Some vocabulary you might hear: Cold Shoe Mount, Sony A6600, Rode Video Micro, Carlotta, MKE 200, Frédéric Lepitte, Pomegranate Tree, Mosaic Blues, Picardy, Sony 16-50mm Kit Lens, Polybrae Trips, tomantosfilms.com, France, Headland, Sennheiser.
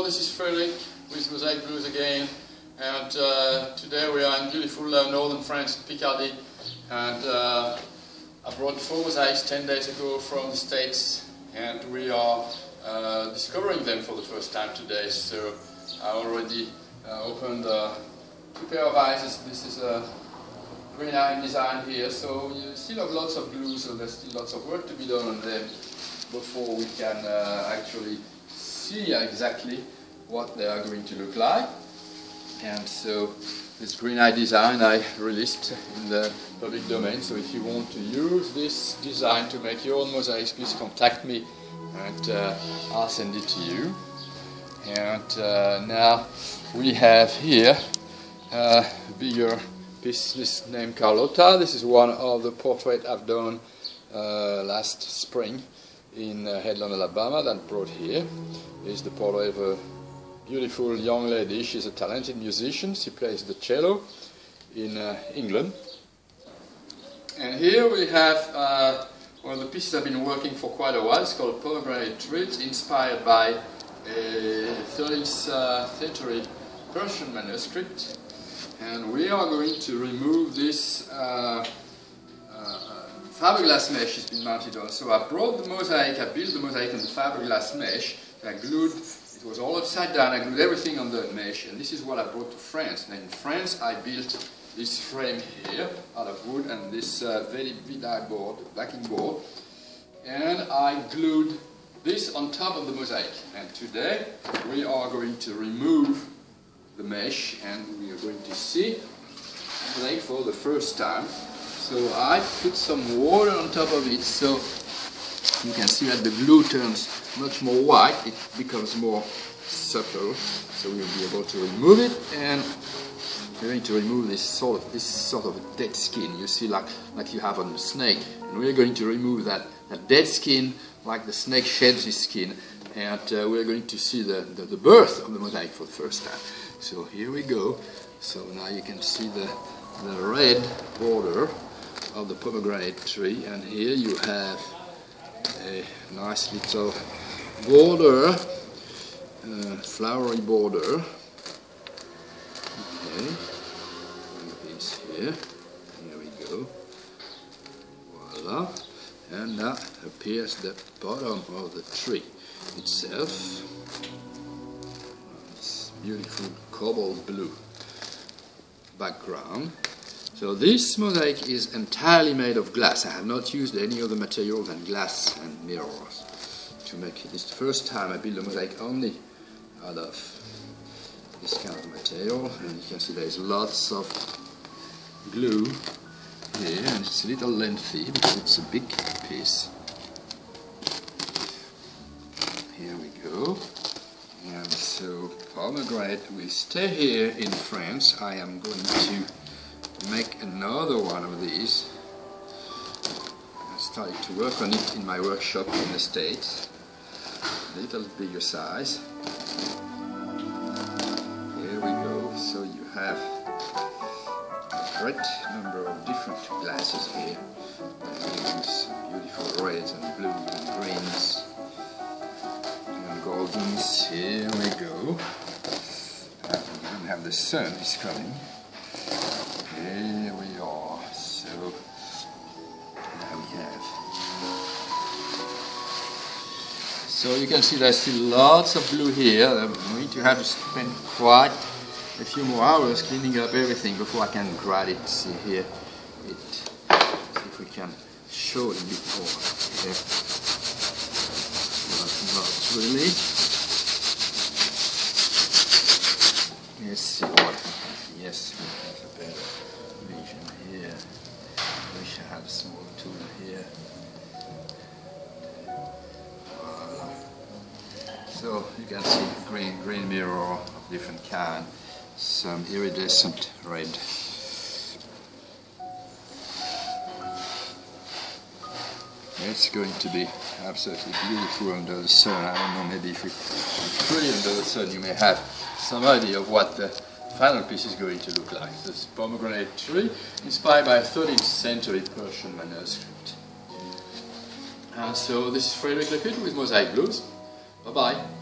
Hello, this is Frédéric with Mosaic Blues again, and today we are in beautiful northern France, Picardy, and I brought 4 mosaics 10 days ago from the States, and we are discovering them for the first time today. So I already opened 2 pair of eyes. This is a green eye design here, so you still have lots of glue, so there's still lots of work to be done on them before we can actually see exactly what they are going to look like. And so this green eye design I released in the public domain, so if you want to use this design to make your own mosaics, please contact me and I'll send it to you. And now we have here a bigger piece, this named Carlotta. This is one of the portraits I've done last spring in Headland, Alabama, that brought here. Is the portrait of a beautiful young lady. She's a talented musician. She plays the cello in England. And here we have one of the pieces I've been working for quite a while. It's called Polybrae Trips, inspired by a 13th century Persian manuscript. And we are going to remove this fiberglass mesh has been mounted on. So I brought the mosaic, I built the mosaic on the fiberglass mesh. I glued, it was all upside down, I glued everything on the mesh, and this is what I brought to France. Now in France I built this frame here out of wood and this very vidai board, backing board, and I glued this on top of the mosaic. And today we are going to remove the mesh and we are going to see the mosaic for the first time. So I put some water on top of it, so you can see that the glue turns much more white, it becomes more subtle, so we'll be able to remove it. And we're going to remove this sort of dead skin, you see, like you have on the snake. And we're going to remove that dead skin, like the snake sheds his skin, and we're going to see the birth of the mosaic for the first time. So here we go. So now you can see the red border of the pomegranate tree, and here you have a nice little border, flowery border. Okay, one piece here, here we go, voila, and now appears the bottom of the tree itself. It's beautiful cobalt blue background. So this mosaic is entirely made of glass. I have not used any other material than glass and mirrors to make it. It's the first time I build a mosaic only out of this kind of material. And you can see there's lots of glue here, and it's a little lengthy because it's a big piece. Here we go. And so pomegranate will stay here in France. I am going to make another one of these. I started to work on it in my workshop in the States, a little bigger size. Here we go. So you have a great number of different glasses here, beautiful reds and blues and greens and goldens. Here we go. You don't have the sun is coming. Here we are. So now we have. So you can see there's still lots of glue here. I'm going to have to spend quite a few more hours cleaning up everything before I can grade it. See here, see if we can show it a bit more here. But not really. Let's see what. Yes, we have a better vision here. I wish I had a small tool here. Voila. So you can see green mirror of different kind, some iridescent red. It's going to be absolutely beautiful under the sun. I don't know, maybe if we put it under the sun, you may have some idea of what the final piece is going to look like. This pomegranate tree, inspired by a 13th century Persian manuscript. And so this is Frédéric Lepitte with Mosaic Blues. Bye bye.